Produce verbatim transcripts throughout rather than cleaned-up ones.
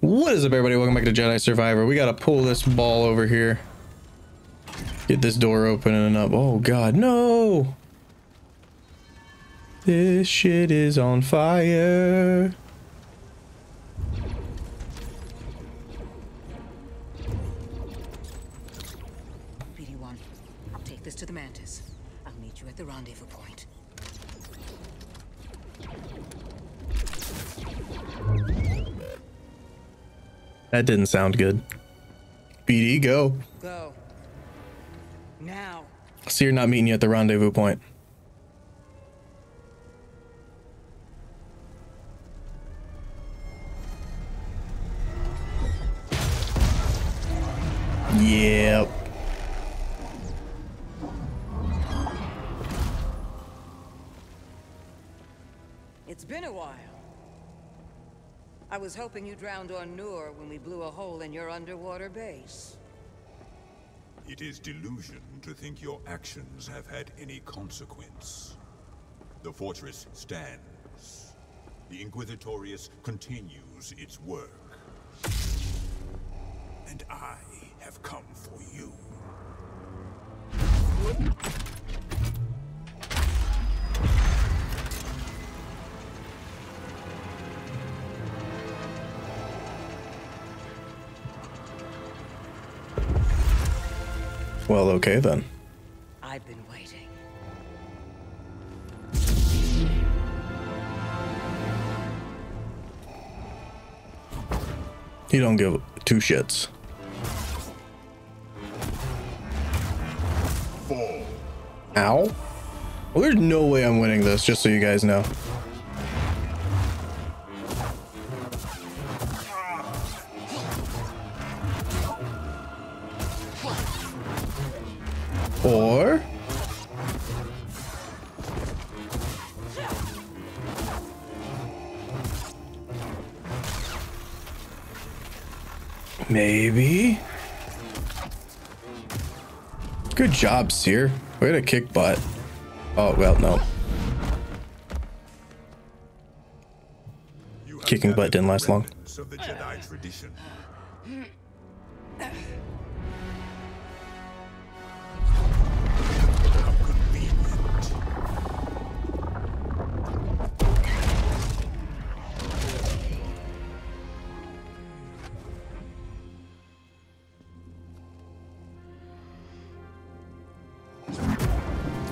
What is up, everybody? Welcome back to Jedi Survivor. We gotta pull this ball over here. Get this door open and up. Oh god, no! This shit is on fire. B D one, take this to the Mantis. I'll meet you at the rendezvous point. That didn't sound good. B D, go. Go. Now. So you're not meeting you at the rendezvous point. Yep. It's been a while. I was hoping you drowned on Noor when we blew a hole in your underwater base. It is delusion to think your actions have had any consequence. The fortress stands. The Inquisitorius continues its work. And I have come for you. Well, okay then. I've been waiting. You don't give two shits. Four. Ow. Well, there's no way I'm winning this, just so you guys know. Or maybe. Good job, Seer. Way to kick butt. Oh well, no. Kicking butt didn't last long. Of the Jedi tradition.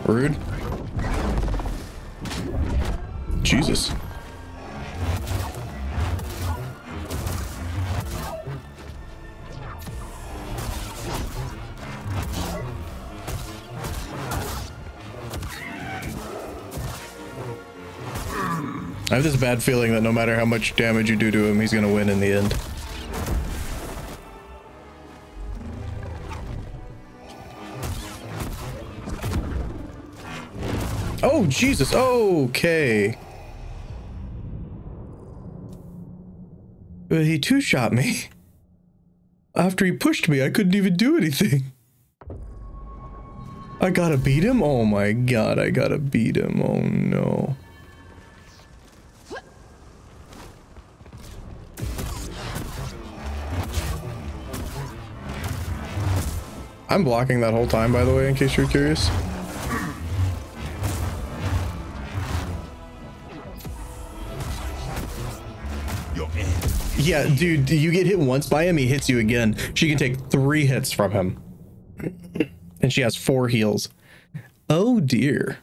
Rude. Jesus. I have this bad feeling that no matter how much damage you do to him, he's gonna win in the end. Oh, Jesus. Okay. But he two-shot me. After he pushed me, I couldn't even do anything. I gotta beat him? Oh my god, I gotta beat him. Oh no. I'm blocking that whole time, by the way, in case you're curious. Yeah, dude, you get hit once by him, he hits you again. She can take three hits from him. And she has four heals. Oh, dear.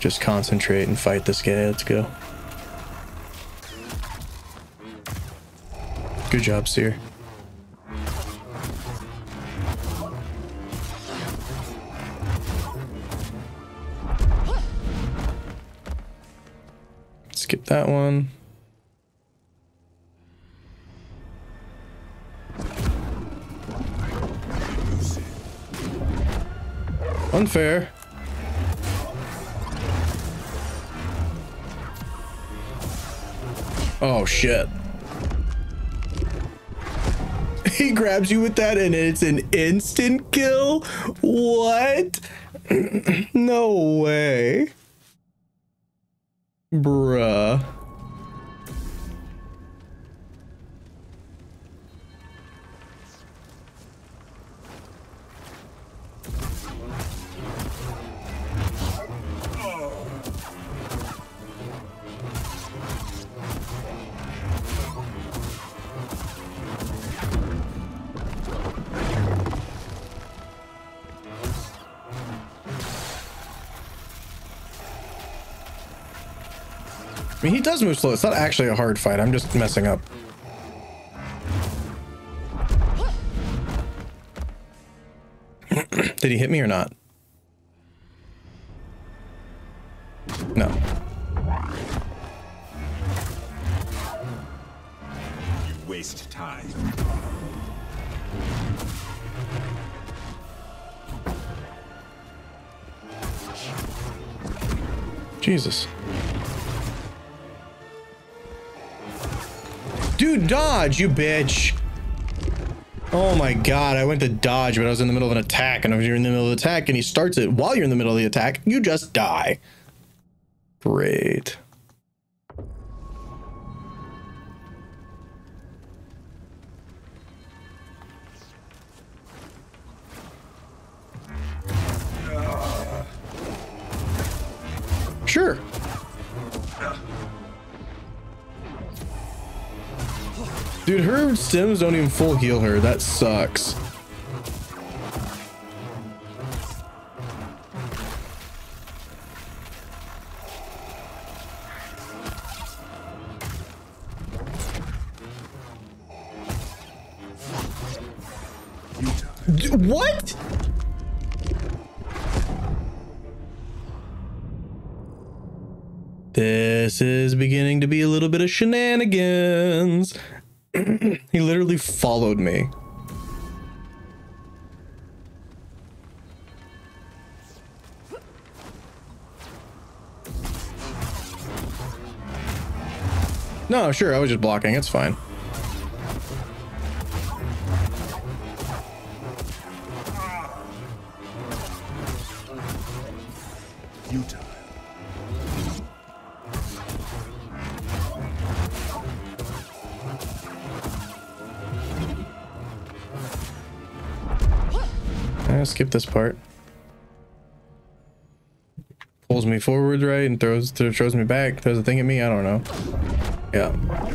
Just concentrate and fight this guy. Let's go. Good job, Seer. Skip that one. Unfair. Oh shit. He grabs you with that and it's an instant kill? What? No way. Bruh. I mean, he does move slow. It's not actually a hard fight. I'm just messing up. Did he hit me or not? No. You waste time. Jesus. Dude, dodge, you bitch. Oh my god, I went to dodge, but I was in the middle of an attack, and if you're in the middle of the attack and he starts it while you're in the middle of the attack, you just die. Great. Sure. Dude, her stims don't even full heal her. That sucks. Dude, what? This is beginning to be a little bit of shenanigans. He literally followed me. No, sure, I was just blocking. It's fine. Utah. Skip this part. Pulls me forward, right, and throws th throws me back. Throws a thing at me. I don't know. Yeah.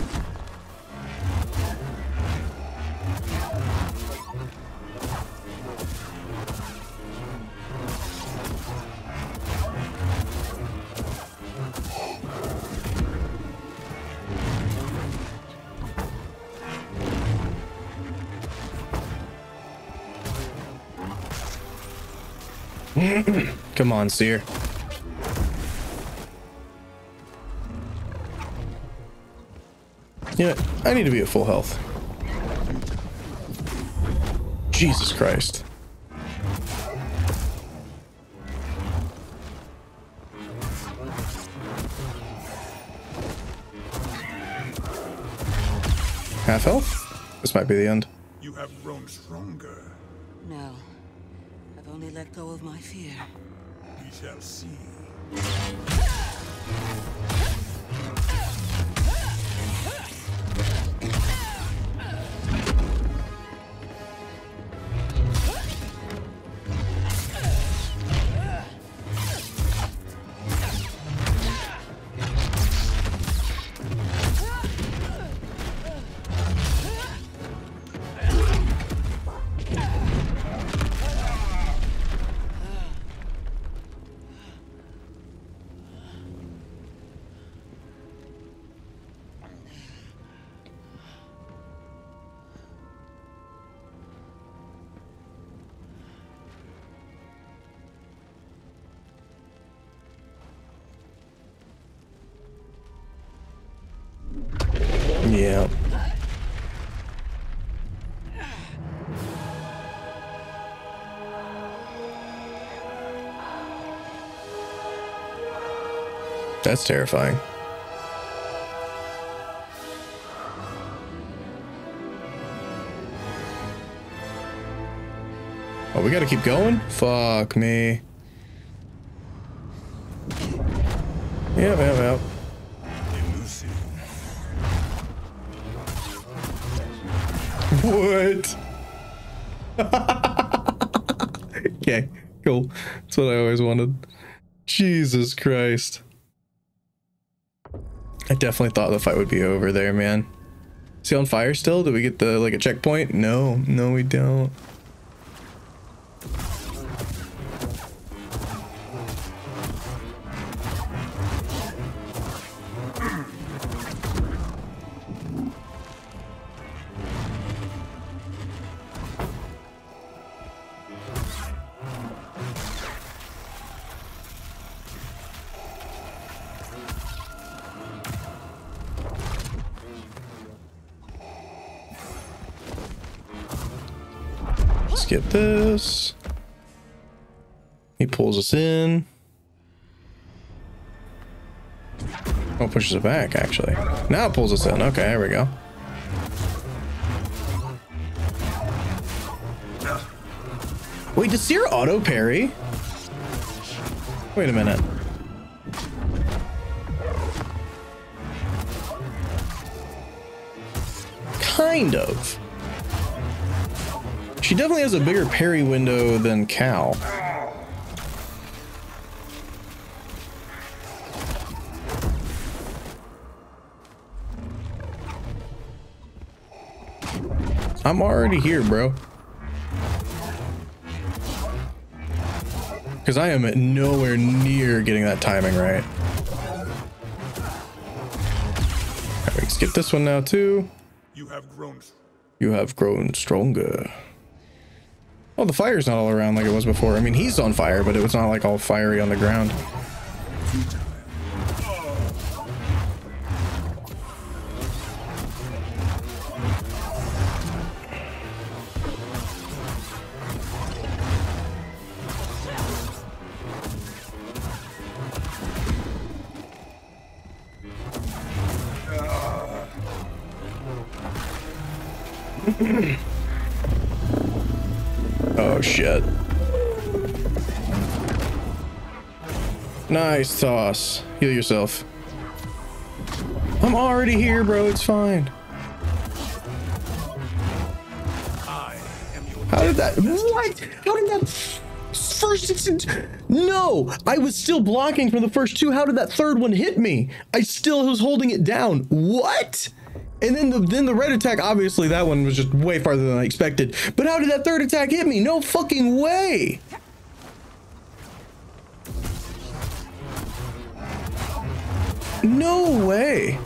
Come on, Seer. Yeah, I need to be at full health. Jesus Christ. Half health? This might be the end. You have grown stronger. No. I've only let go of my fear. We shall see. Yeah. That's terrifying. Oh, we gotta keep going? Fuck me. Yep, yep, yep. What? Okay, cool. That's what I always wanted. Jesus Christ. I definitely thought the fight would be over there, man. Is he on fire still? Do we get the like a checkpoint? No, no we don't. Skip this. He pulls us in. Oh, pushes it back, actually. Now it pulls us in. Okay, there we go. Wait, does Seer auto parry? Wait a minute. Kind of. She definitely has a bigger parry window than Cal. I'm already here, bro. Because I am at nowhere near getting that timing right. All right, we can skip this one now too. You have grown. You have grown stronger. Oh, the fire's not all around like it was before. I mean, he's on fire, but it was not like all fiery on the ground. Oh shit. Nice sauce. Heal yourself. I'm already here, bro. It's fine. How did that? What? How did that first instance? No, I was still blocking from the first two. How did that third one hit me? I still was holding it down. What? And then the then the red attack, obviously that one was just way farther than I expected. But how did that third attack hit me? No fucking way. No way.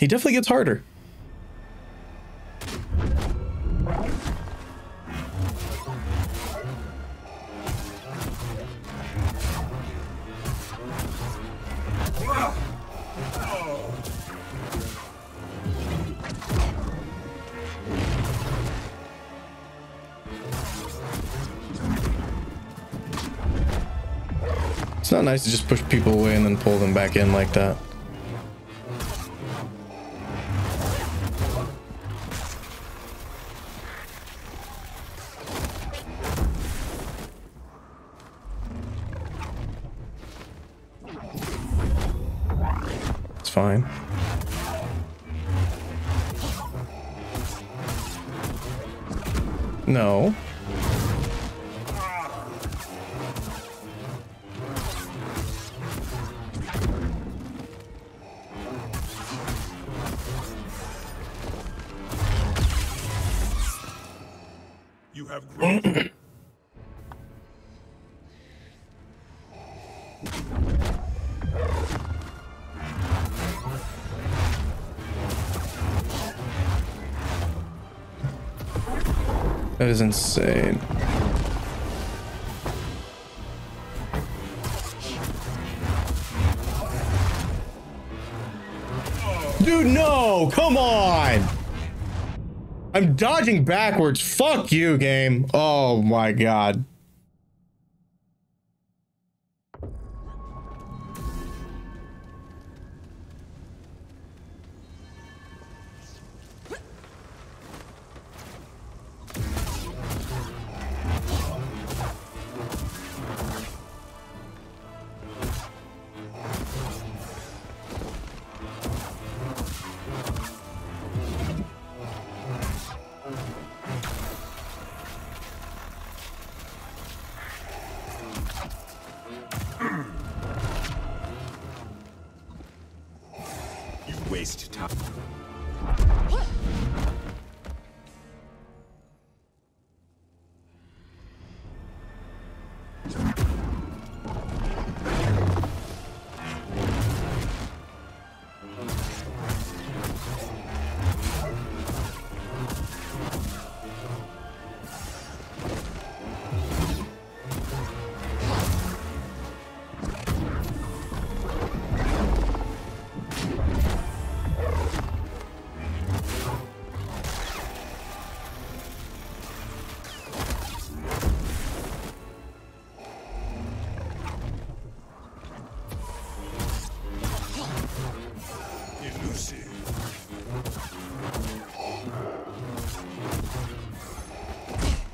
He definitely gets harder. It's not nice to just push people away and then pull them back in like that. It's fine. No. That is insane. Dude, no! Come on! I'm dodging backwards. Fuck you, game. Oh my god.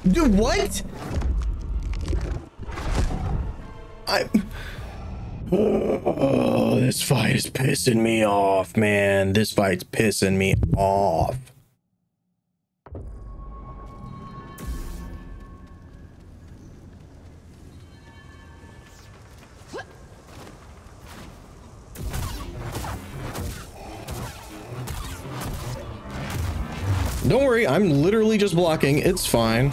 Dude, what? I. Oh, this fight is pissing me off, man. This fight's pissing me off. Don't worry, I'm literally just blocking. It's fine.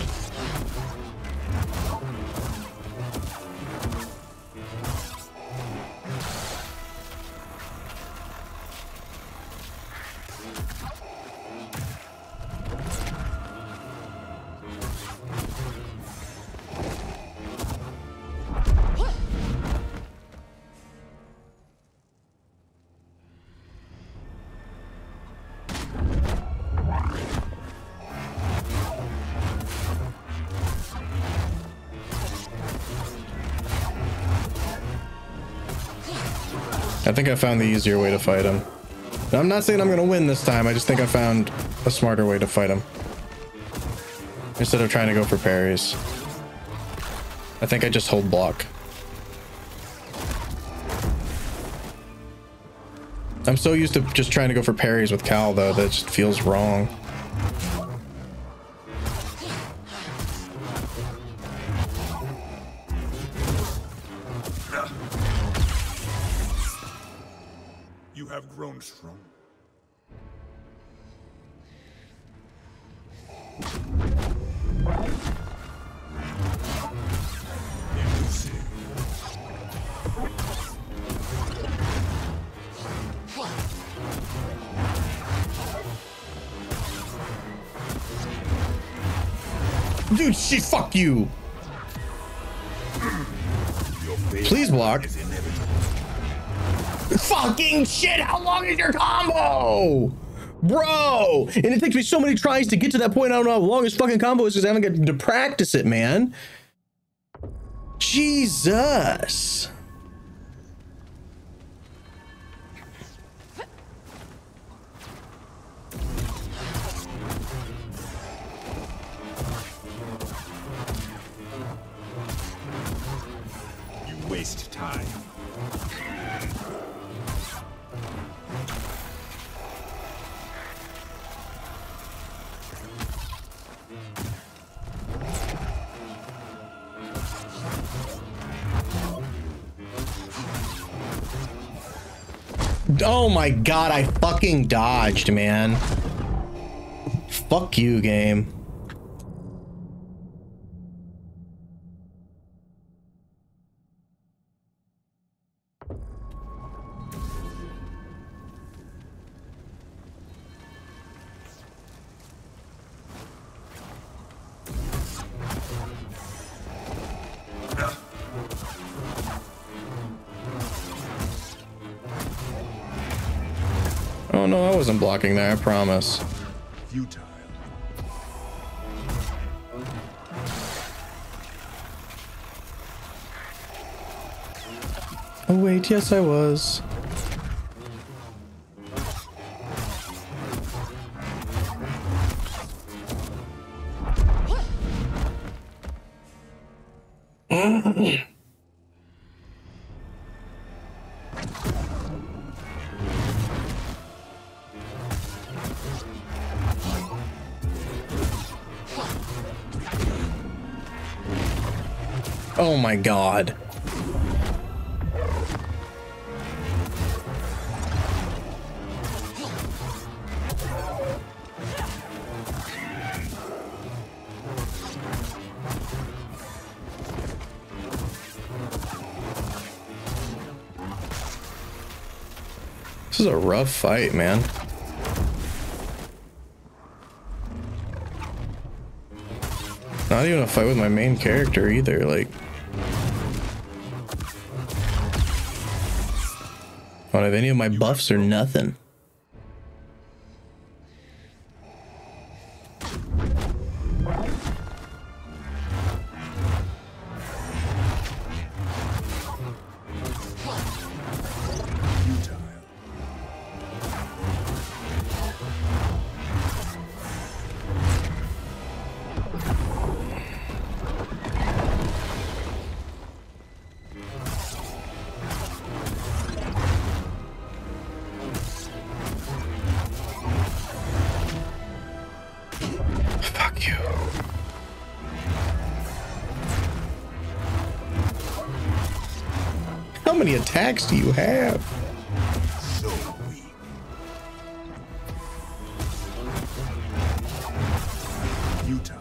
I think I found the easier way to fight him. Now, I'm not saying I'm gonna win this time, I just think I found a smarter way to fight him. Instead of trying to go for parries. I think I just hold block. I'm so used to just trying to go for parries with Cal though, that just feels wrong. Dude, she fuck you. Please block. Fucking shit, how long is your combo? Bro, and it takes me so many tries to get to that point. I don't know how long his fucking combo is because I haven't gotten to practice it, man. Jesus. Oh my god, I fucking dodged, man. Fuck you, game. no, I wasn't blocking there, I promise. Futile. Oh wait, yes I was. Oh my God. This is a rough fight, man. Not even a fight with my main character either, like. I don't have any of my buffs or nothing. How many attacks do you have? So weak. Utah.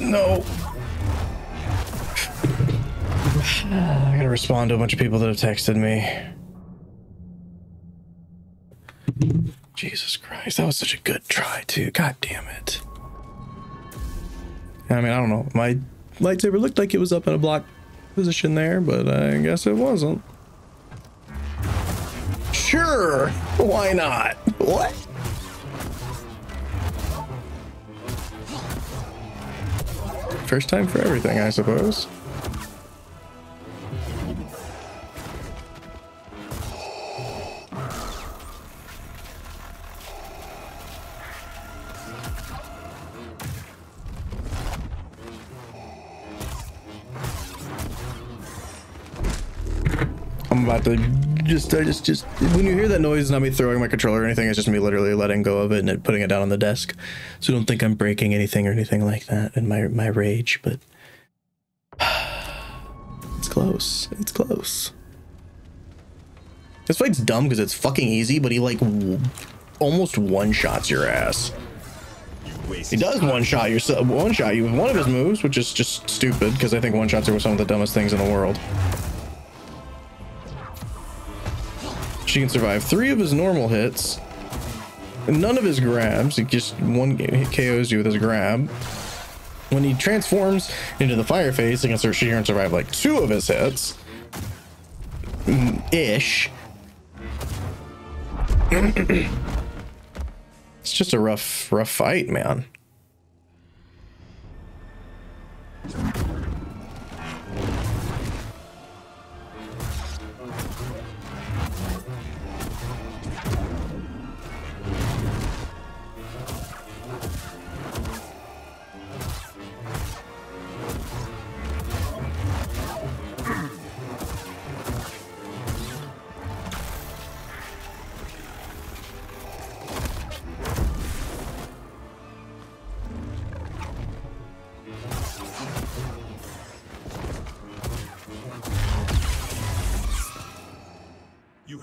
No. I gotta respond to a bunch of people that have texted me. Jesus Christ, that was such a good try too. God damn it. I mean, I don't know. My lightsaber looked like it was up in a block position there, but I guess it wasn't. Sure, why not? What? First time for everything, I suppose. I'm about to just, I just, just, when you hear that noise, it's not me throwing my controller or anything, it's just me literally letting go of it and putting it down on the desk. So don't think I'm breaking anything or anything like that in my, my rage, but it's close. It's close. This fight's dumb because it's fucking easy, but he like w almost one-shots your ass. He does one-shot yourself, one-shot you with one of his moves, which is just stupid because I think one-shots are some of the dumbest things in the world. She can survive three of his normal hits, none of his grabs. He just one hit K Os you with his grab. When he transforms into the fire phase, he can start she can survive like two of his hits ish. It's just a rough rough fight, man.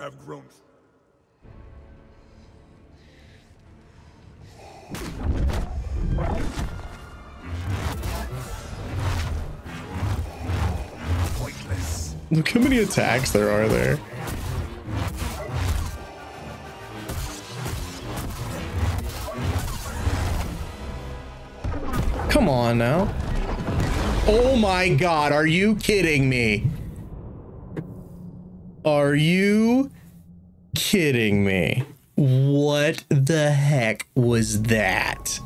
have grown. Pointless. Look how many attacks there are there. Come on now. Oh my God, are you kidding me? Are you kidding me? What the heck was that?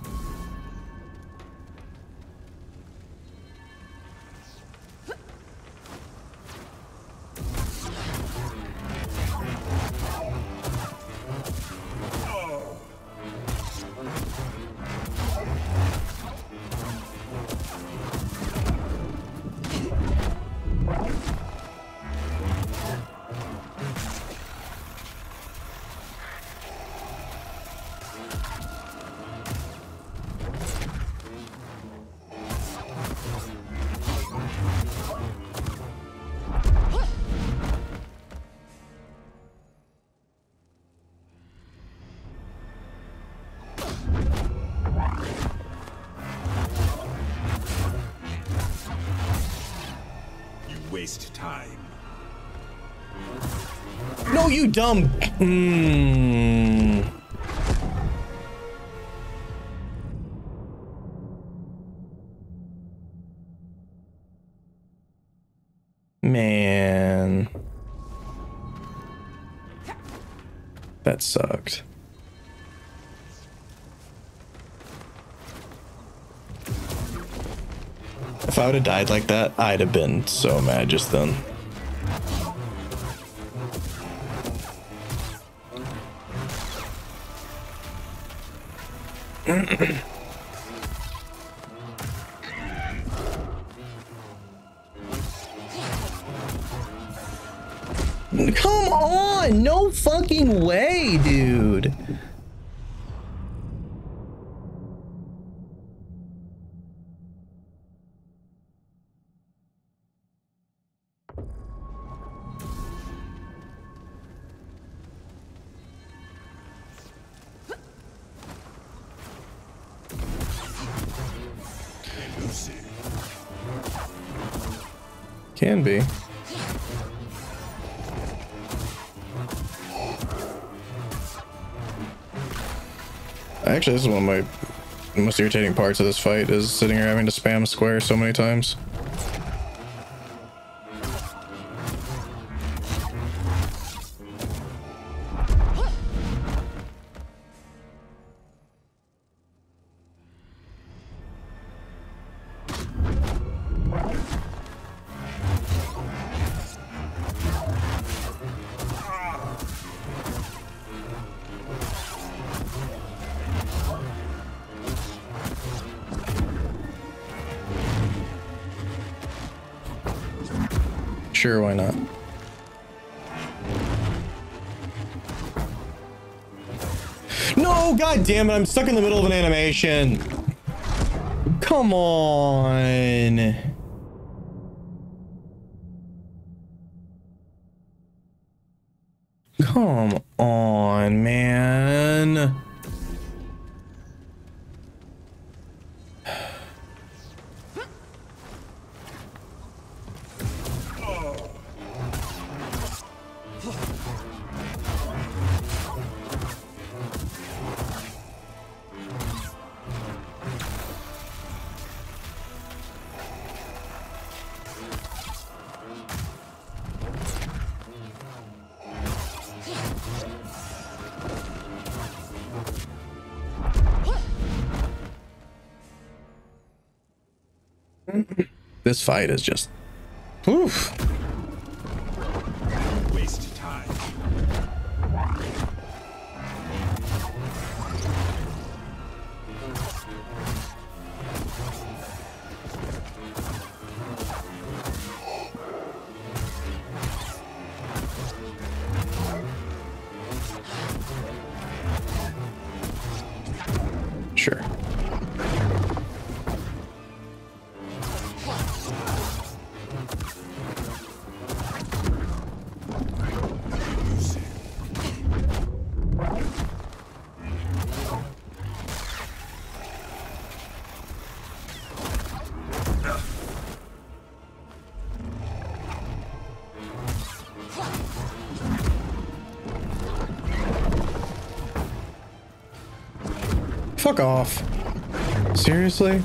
Dumb. Mm. Man, that sucked. If I would have died like that, I'd have been so mad just then. Come on, no fucking way, dude. Can be. Actually, this is one of my most irritating parts of this fight, is sitting here having to spam square so many times. Sure, why not? No, god damn it, I'm stuck in the middle of an animation. Come on. Come on, man. This fight is just oof. Waste of time. Sure. Fuck off. Seriously?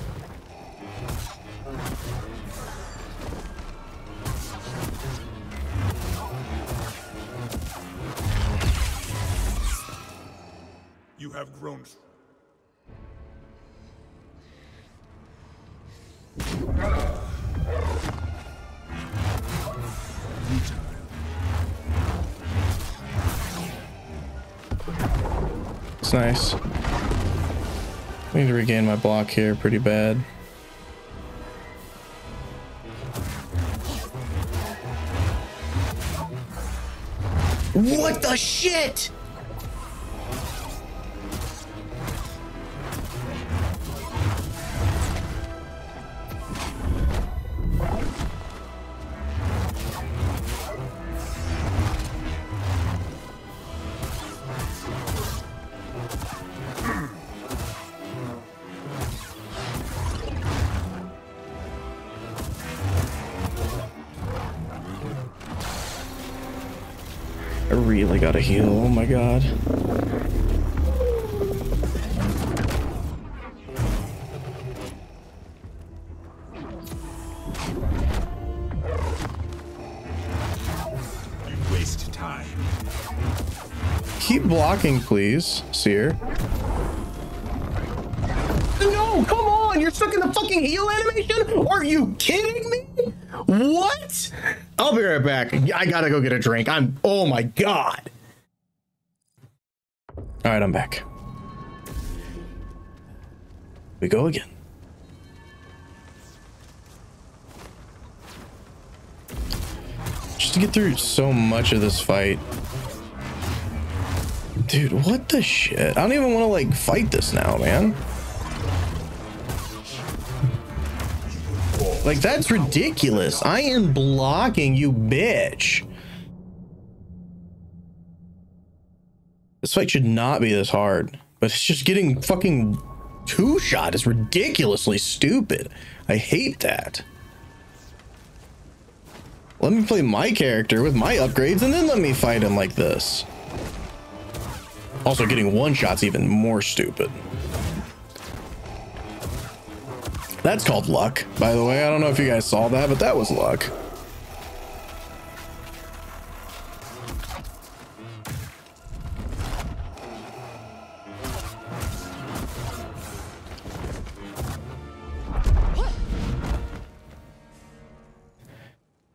You have grown. It's nice. I need to regain my block here pretty bad. What the shit? Gotta heal, oh my god. You waste time. Keep blocking, please, Seer. No, come on! You're stuck in the fucking heal animation? Are you kidding me? What? I'll be right back. I gotta go get a drink. I'm, oh my god. All right, I'm back. We go again. Just to get through so much of this fight. Dude, what the shit? I don't even want to like fight this now, man. Like, that's ridiculous. I am blocking you, bitch. This fight should not be this hard, but it's just getting fucking two-shot is ridiculously stupid. I hate that. Let me play my character with my upgrades and then let me fight him like this. Also, getting one-shot's even more stupid. That's called luck, by the way. I don't know if you guys saw that, but that was luck.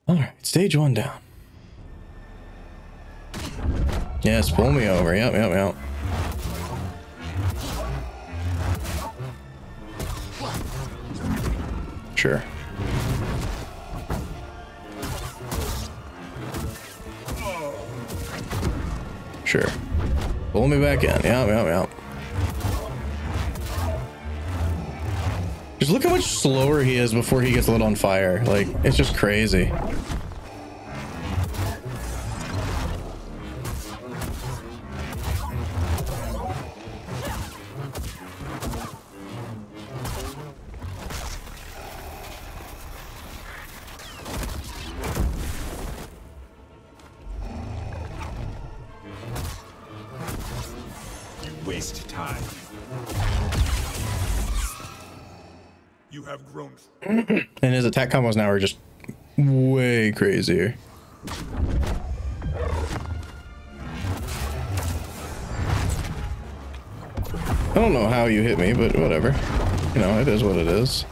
All right, stage one down. Yes, pull me over. Yep, yep, yep. Sure. Sure. Pull me back in. Yeah, yeah, yeah. Just look how much slower he is before he gets lit on fire. Like, it's just crazy. And his attack combos now are just way crazier. I don't know how you hit me, but whatever. You know, it is what it is.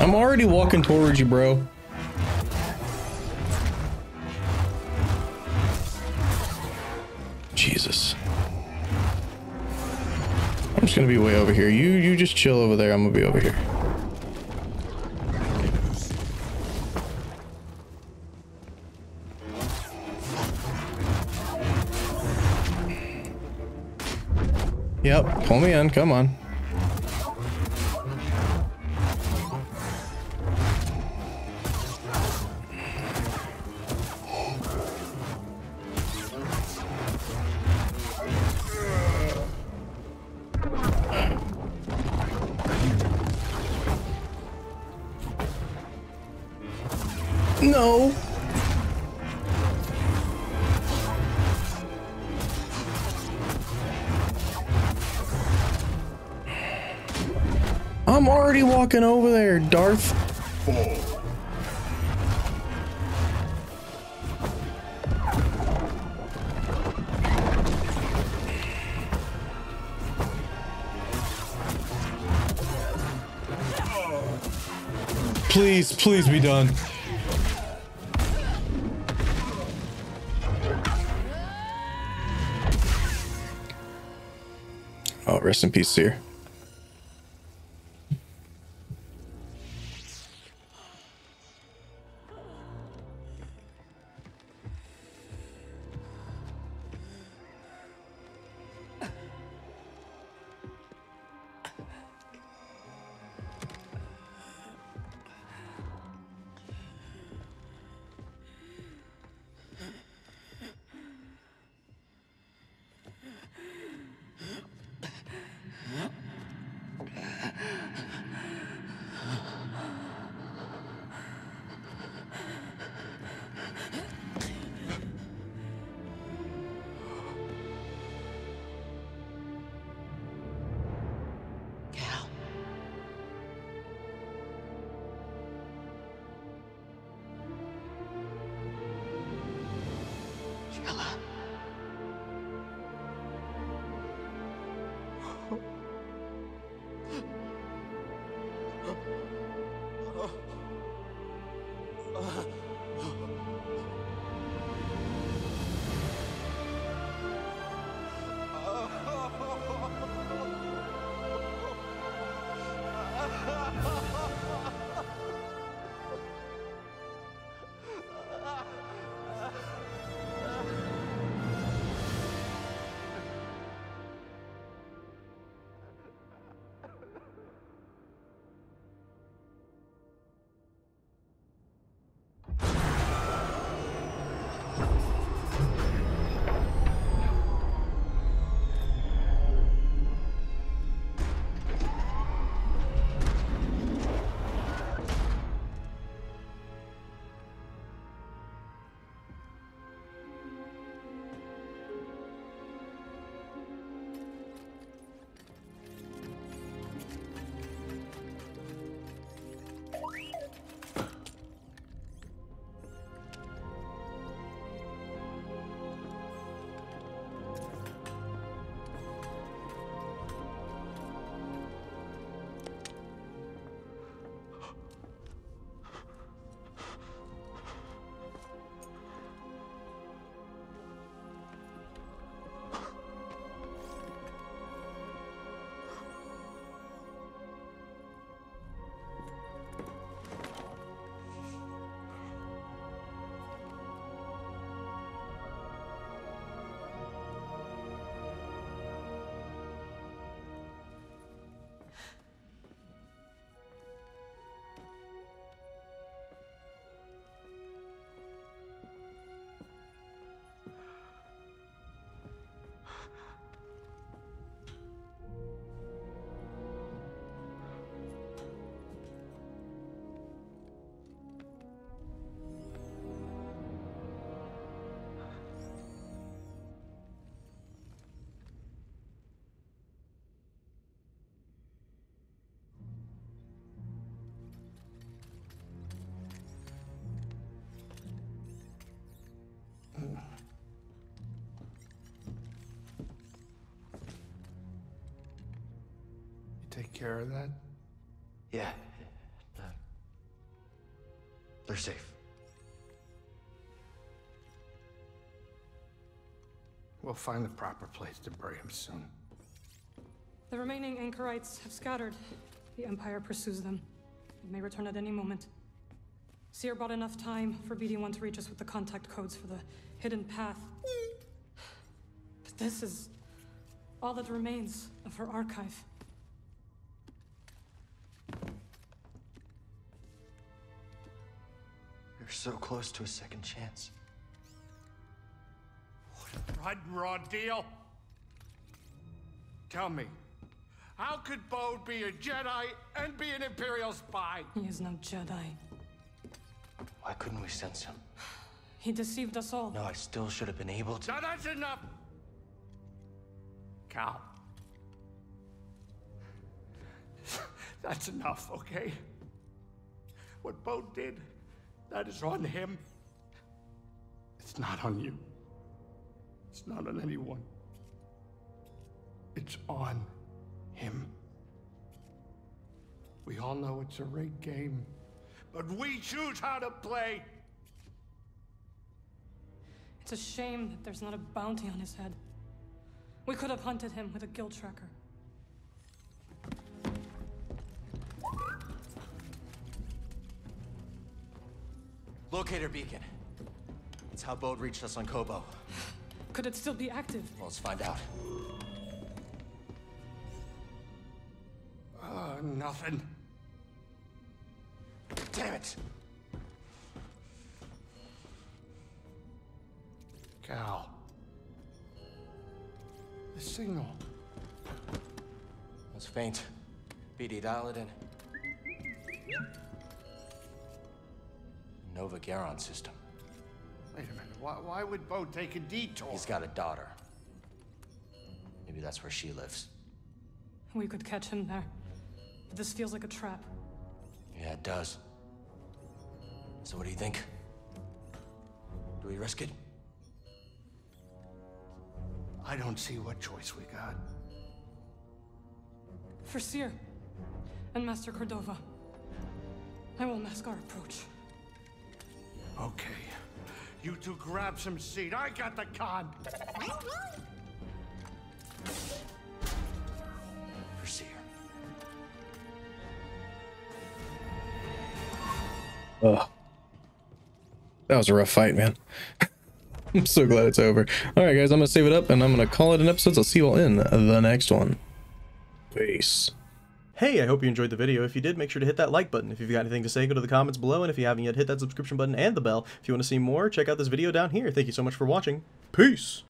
I'm already walking towards you, bro. Jesus. I'm just gonna be way over here. You you just chill over there. I'm gonna be over here. Yep, pull me in. Come on. No. I'm already walking over there, Darth. Oh. Please, please be done. Oh, rest in peace, Seer. Take care of that? Yeah. No. They're safe. We'll find the proper place to bury him soon. The remaining anchorites have scattered. The Empire pursues them. It may return at any moment. Seer bought enough time for B D one to reach us with the contact codes for the hidden path. But this is all that remains of her archive. You're so close to a second chance. What a blood and raw deal! Tell me, how could Bode be a Jedi and be an Imperial spy? He is no Jedi. Why couldn't we sense him? He deceived us all. No, I still should have been able to- No, that's enough! Cal. That's enough, okay? What Bode did, that is on him. It's not on you. It's not on anyone. It's on him. We all know it's a rigged game, but we choose how to play. It's a shame that there's not a bounty on his head. We could have hunted him with a guild tracker. Locator beacon. It's how Bode reached us on Kobo. Could it still be active? Well, let's find out. Uh, nothing. Damn it! Cal. The signal. It's faint. B D, dial it in. Nova-Garon system. Wait a minute. Why, why would Bode take a detour? He's got a daughter. Maybe that's where she lives. We could catch him there. But this feels like a trap. Yeah, it does. So what do you think? Do we risk it? I don't see what choice we got. For Seer and Master Cordova, I will mask our approach. Okay. You two grab some seed. I got the con. For Seer. Ugh. That was a rough fight, man. I'm so glad it's over. Alright guys, I'm gonna save it up and I'm gonna call it an episode. So I'll see you all in the next one. Peace. Hey, I hope you enjoyed the video. If you did, make sure to hit that like button. If you've got anything to say, go to the comments below. And if you haven't yet, hit that subscription button and the bell. If you want to see more, check out this video down here. Thank you so much for watching. Peace!